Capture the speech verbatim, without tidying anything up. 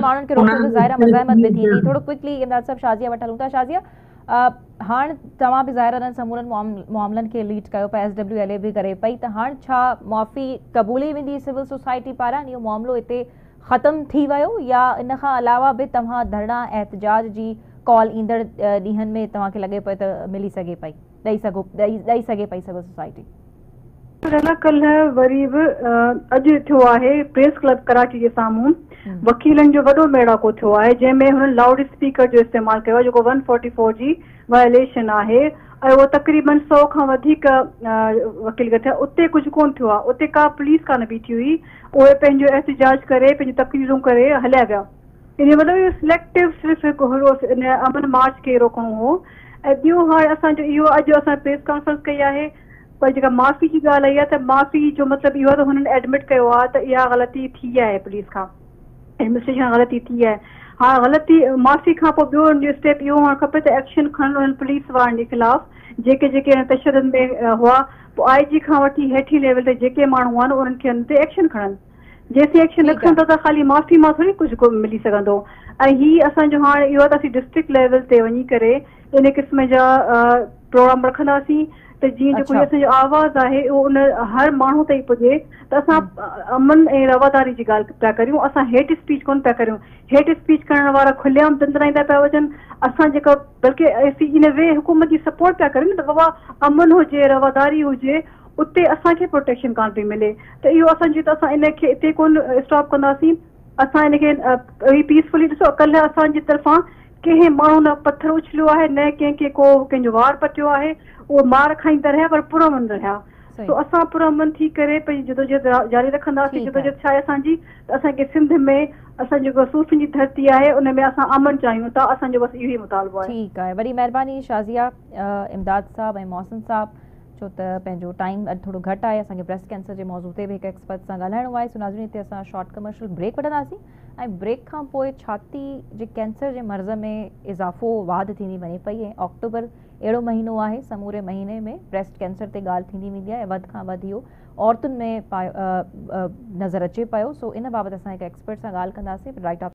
मारण के रोकण तो ज़ाहिरा मज़ाय मतभेद थी थोड़ो क्विकली इमरान साहब शाजिया वठल हूं शाजिया हाण तमाम भी ज़ाहिरन समूरन मामलन के लीड कयो पिया एस डब्ल्यू एल ए भी करे पई त हाण छा माफ़ी क़बूली वेंदी सिविल सोसाइटी पारां इहो मामलो इते ख़त्म थी वियो या इन खां अलावा बि तव्हां धरना एहतजाज जी कॉल ईंदड़ ॾींहंनि में तव्हांखे लॻे पियो त मिली सघे पई ॾेई सघो ॾेई सघे पई सिविल सोसाइटी रहना कल वरीब अज थो है प्रेस क्लब कराची के सामू वकीलन जो वो मेड़ाको थो है जैमें उन लाउड स्पीकर जो इस्तेमाल किया जो one forty four G violation है और वो तकरीबन सौ का वकील थे उतने कुछ कोन थो उतने का पुलिस कान बीठी हुई वो पैंजो एहतजाज करे पैंजो तकरीरों करे हलिया गया इन मतलब सिलेक्टिव सिर्फ अमन मार्च के रोकणो हो बियो हाँ अस अज प्रेस कॉन्फ्रेंस कई है पर जो माफ़ी की गाल आई है माफ़ी जो मतलब यो तो उन्होंने एडमिट किया तो यह गलती थी है पुलिस का एडमिनिस्ट्रेशन गलती थी है हाँ गलती माफ़ी का बो स्टेप यो होना खपे तो एक्शन खन पुलिस वारन के खिलाफ जेके जेके तशदद में हुआ आई जी का वी हेठी लेवल से जेके मानू आन उन एक्शन खन जैसे एक्शन न खन तो खाली माफ़ी में थोड़ी कुछ मिली सको ही असो हाँ यो डिस्ट्रिक्ट लेवल से वही करे इन किस्म जा प्रोग्राम रखी तो जी जो अच्छा। कोई आवाज है वो उन हर मानू तई पुजे तो अस अमन ए रवादारी की गाल पा करूं अस हेट स्पीच को पा करूं हेट स्पीच करने वाला खुलेआम दंदराइंदा पा वजन अस बल्कि इन वे हुकूमत की सपोर्ट पा करूं तो बाबा अमन हुए रवादारी हुए उतने असा के प्रोटेक्शन कान पी मिले तो यो अस इनके इतने को स्टॉप कंदी अस इनके पीसफुली ऐसो कल अस तरफा कें मानू न पत्थर उछलो है न कें को केंजो वार पटियो है वो मार खाइंदा रहा पर पुरमन रहा तो अस पुरमन थी करे जदोजहद जारी रखी जदोजहद छा असांजी असांखे सिंध में असां जो सूफी की धरती है उनमें अस अमन चाहिए था अस बस यही मुतालबो है। ठीक है बड़ी मेहरबानी शाजिया इमदाद साहब ए मौसन साहब छो तो टाइम थोड़ा घट है असें ब्रेस्ट कैंसर के मौजू से भी एक एक्सपर्ट से गालो है सुनाजनी से us short commercial break we a break का छाती के कैंसर के मर्ज में इजाफो वाद थी वे पई है अक्टूबर अड़ो महीनों है समूरे महीने में ब्रेस्ट कैंसर से गाल थी वी है वध का वध यो औरतुन में पा नजर अचे पो सो इन बाबत अस एक एक्सपर्ट से गाल कदे राइट।